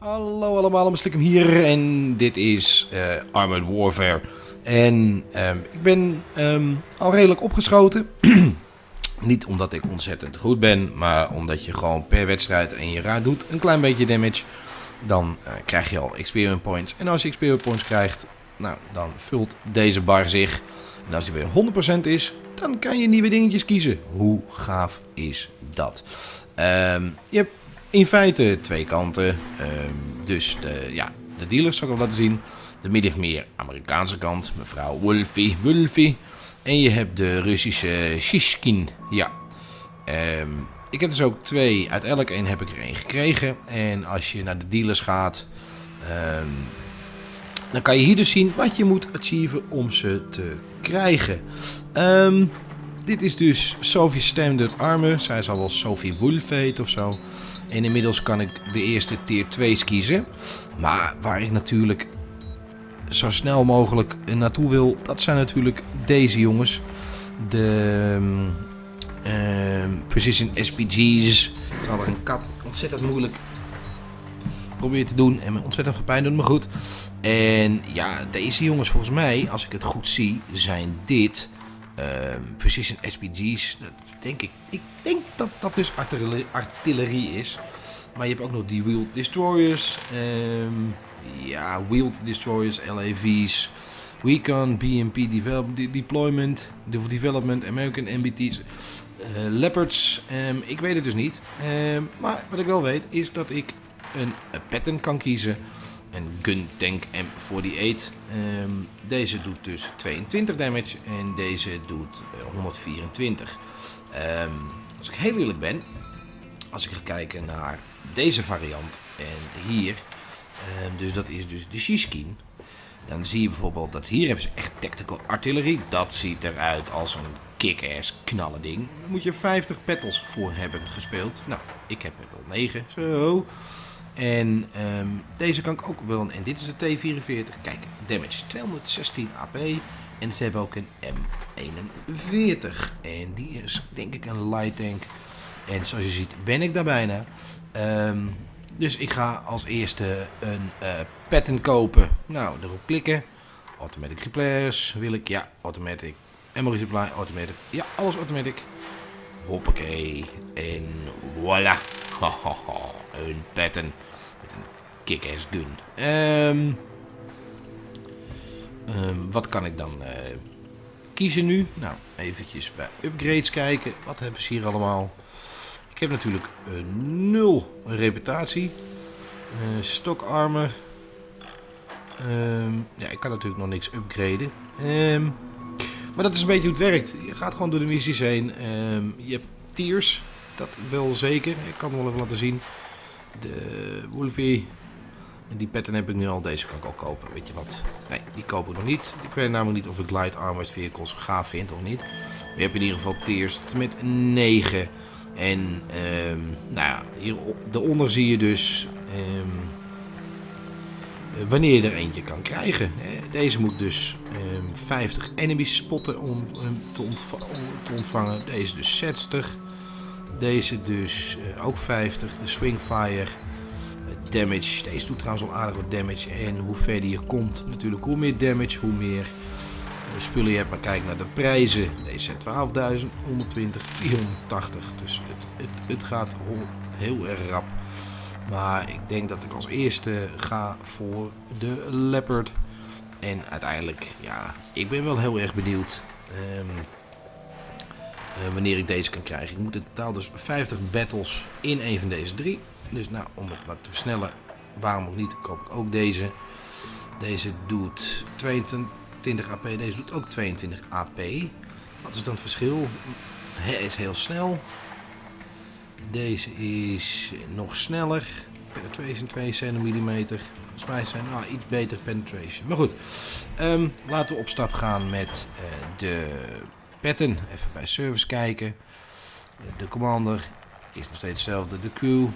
Hallo allemaal, Mr. Slickum hier en dit is Armored Warfare. En ik ben al redelijk opgeschoten. Niet omdat ik ontzettend goed ben, maar omdat je gewoon per wedstrijd en je raad doet een klein beetje damage. Dan krijg je al experience points. En als je experience points krijgt, nou, dan vult deze bar zich. En als die weer 100% is, dan kan je nieuwe dingetjes kiezen. Hoe gaaf is dat? Je hebt in feite twee kanten. Dus de dealers zal ik wel laten zien. De min of meer Amerikaanse kant, mevrouw Wolfie. En je hebt de Russische Shishkin. Ja. Ik heb dus ook twee. Uit elk een heb ik er één gekregen. En als je naar de dealers gaat, dan kan je hier dus zien wat je moet achieven om ze te krijgen. Dit is dus Sophie Standard Armor. Zij zal wel Sophie Wolf heet of zo. En inmiddels kan ik de eerste tier 2's kiezen. Maar waar ik natuurlijk zo snel mogelijk naartoe wil, dat zijn natuurlijk deze jongens. De Precision SPG's. Terwijl een kat ontzettend moeilijk probeert te doen en me ontzettend veel pijn doet, maar goed. En ja, deze jongens volgens mij, als ik het goed zie, zijn dit Precision SPG's. Dat denk ik. Ik denk dat dat dus artillerie is. Maar je hebt ook nog die Wheeled Destroyers. Ja, Wheeled Destroyers, LAV's. Recon BMP Development, American MBT's, Leopards. Ik weet het dus niet. Maar wat ik wel weet is dat ik een Patton kan kiezen. Een Gun Tank M48. Deze doet dus 22 damage en deze doet 124. Als ik heel eerlijk ben, als ik ga kijken naar deze variant en hier, dus dat is dus de Shishkin, dan zie je bijvoorbeeld dat hier hebben ze echt tactical artillerie. Dat ziet eruit als een kick-ass knallen ding. Daar moet je 50 battles voor hebben gespeeld. Nou, ik heb er wel 9. Zo. En deze kan ik ook wel. En dit is de T44. Kijk, damage 216 AP. En ze hebben ook een M41. En die is denk ik een light tank. En zoals je ziet ben ik daar bijna. Dus ik ga als eerste een Patton kopen. Nou, erop klikken. Automatic repairs wil ik. Ja, automatic. Ammo supply, automatic. Ja, alles automatic. Hoppakee. En voilà. Hahaha. Een Patton. Met een kick-ass gun. Wat kan ik dan kiezen nu? Nou, eventjes bij upgrades kijken. Wat hebben ze hier allemaal? Ik heb natuurlijk 0 reputatie. Stock armor. Ja, ik kan natuurlijk nog niks upgraden. Maar dat is een beetje hoe het werkt. Je gaat gewoon door de missies heen. Je hebt tiers. Dat wel zeker. Ik kan het wel even laten zien. De Wolfie. Die Patton heb ik nu al. Deze kan ik ook kopen. Weet je wat? Nee, die koop ik nog niet. Ik weet namelijk niet of ik Light Armored Vehicles gaaf vind of niet. Maar je hebt in ieder geval tiers met 9. En nou ja, hieronder zie je dus wanneer je er eentje kan krijgen. Deze moet dus 50 enemies spotten om te ontvangen. Deze dus 60. Deze dus ook 50. De swingfire damage. Deze doet trouwens al aardig wat damage. En hoe verder je komt, natuurlijk hoe meer damage, hoe meer spullen je hebt. Maar kijk naar de prijzen. Deze zijn 12.000, 120, 480. Dus het gaat heel erg rap. Maar ik denk dat ik als eerste ga voor de Leopard. En uiteindelijk, ja, ik ben wel heel erg benieuwd wanneer ik deze kan krijgen. Ik moet in totaal dus 50 battles in een van deze drie. Dus nou, om het wat te versnellen, waarom ook niet, koop ik ook deze. Deze doet 22 AP, deze doet ook 22 AP. Wat is dan het verschil? Hij is heel snel. Deze is nog sneller. Penetration 72 mm. Volgens mij zijn er iets beter penetration. Maar goed, laten we op stap gaan met de Patton. Even bij service kijken. De commander is nog steeds hetzelfde. De crew.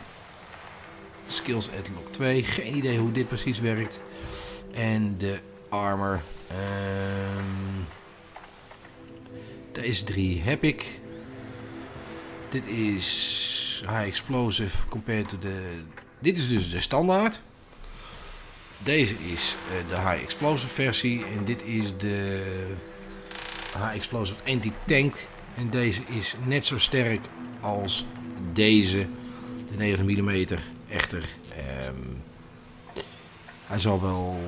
Skills at lock 2. Geen idee hoe dit precies werkt. En de armor. Deze 3 heb ik. Dit is high explosive compared to de... Dit is dus de standaard. Deze is de High Explosive versie en dit is de High Explosive Anti-Tank. En deze is net zo sterk als deze, de 9 mm echter. Hij zal wel...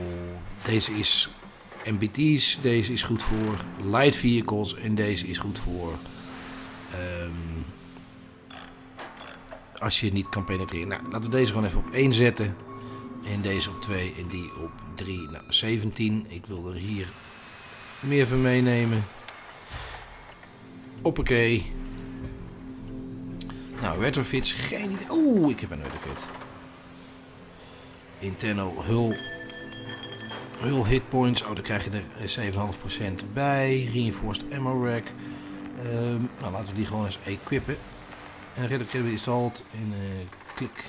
Deze is MBT's, deze is goed voor light vehicles en deze is goed voor... als je niet kan penetreren. Nou, laten we deze gewoon even op 1 zetten. En deze op 2 en die op 3. Nou, 17. Ik wil er hier meer van meenemen. Hoppakee. Nou, retrofits. Geen idee. Oeh, ik heb een retrofit. Internal hull hitpoints. Oh, daar krijg je er 7,5% bij. Reinforced ammo rack. Nou, laten we die gewoon eens equippen. En Red Academy installed en klik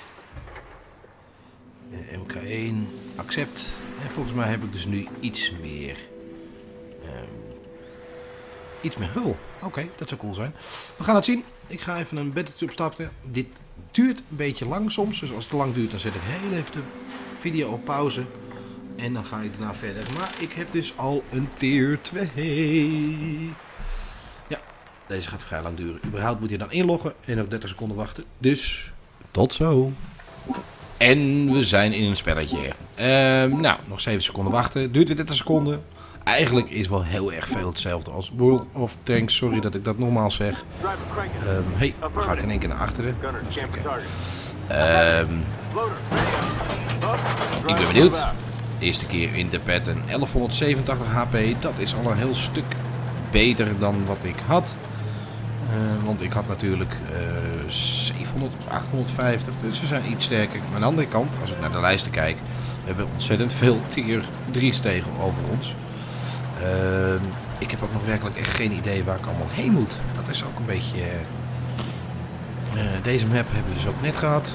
MK1 accept. En volgens mij heb ik dus nu iets meer hul. Oké, dat zou cool zijn. We gaan het zien. Ik ga even een battle opstarten. Dit duurt een beetje lang soms. Dus als het te lang duurt dan zet ik heel even de video op pauze. En dan ga ik daarna verder. Maar ik heb dus al een tier 2. Deze gaat vrij lang duren. Überhaupt moet je dan inloggen en nog 30 seconden wachten. Dus tot zo. En we zijn in een spelletje. Nou, nog 7 seconden wachten. Duurt weer 30 seconden. Eigenlijk is wel heel erg veel hetzelfde als World of Tanks. Sorry dat ik dat nogmaals zeg. Hey, ga ik in één keer naar achteren. Ik ben benieuwd. Eerste keer in de Patton. 1187 HP. Dat is al een heel stuk beter dan wat ik had. Want ik had natuurlijk 700 of 850. Dus ze zijn iets sterker. Maar aan de andere kant, als ik naar de lijsten kijk, we hebben ontzettend veel tier 3 stegen over ons. Ik heb ook nog werkelijk echt geen idee waar ik allemaal heen moet. Dat is ook een beetje... deze map hebben we dus ook net gehad.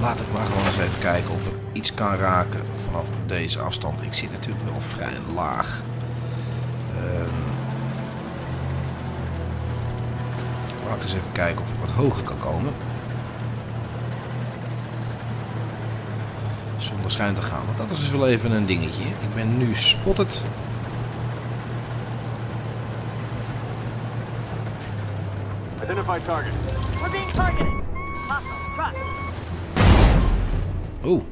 Laat ik maar gewoon eens even kijken of ik iets kan raken vanaf deze afstand. Ik zit natuurlijk wel vrij laag. Laat ik eens even kijken of ik wat hoger kan komen. Zonder schuin te gaan, want dat is dus wel even een dingetje. Ik ben nu spotted. Identify target. We're being targeted. Oh.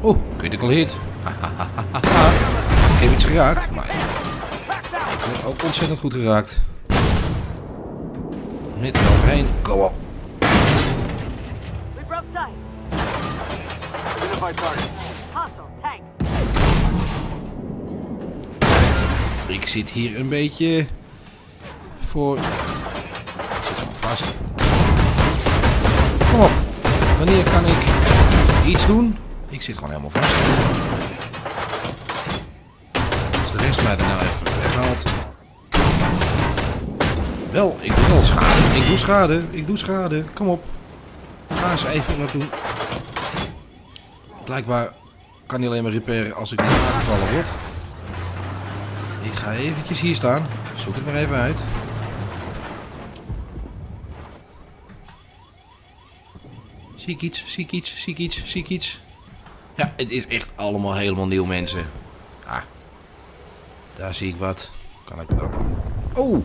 Oh, critical hit. Ik heb iets geraakt, maar ik ben ook ontzettend goed geraakt. Net overheen. Kom op. Ik zit hier een beetje voor... Ik zit gewoon vast. Kom op. Wanneer kan ik iets doen? Ik zit gewoon helemaal vast. Dus de rest mij er nou even weghaalt. Wel, ik doe wel schade. Ik doe schade. Kom op. Ga eens even naartoe. Blijkbaar kan hij alleen maar repairen als ik niet aangevallen word. Ik ga eventjes hier staan. Zoek het maar even uit. Zie ik iets. Ja, het is echt allemaal helemaal nieuw, mensen. Ah, daar zie ik wat. Kan ik dat? Oh!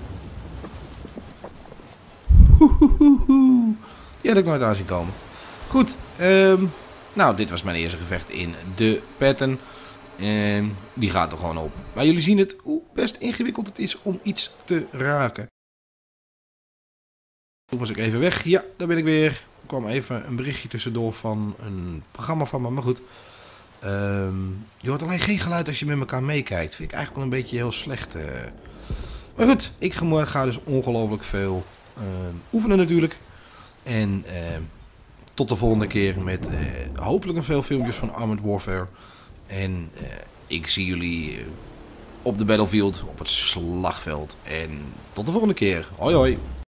Hoehoehoe. Die had ik nooit aan zien komen. Goed. Nou, dit was mijn eerste gevecht in de Patton. En die gaat er gewoon op. Maar jullie zien het, hoe best ingewikkeld het is om iets te raken. Toen was ik even weg. Ja, daar ben ik weer. Er kwam even een berichtje tussendoor van een programma van me, maar goed. Je hoort alleen geen geluid als je met elkaar meekijkt. Vind ik eigenlijk wel een beetje heel slecht. Maar goed, ik ga dus ongelooflijk veel oefenen natuurlijk. En tot de volgende keer met hopelijk nog veel filmpjes van Armored Warfare. En ik zie jullie op de battlefield, op het slagveld. En tot de volgende keer. Hoi hoi.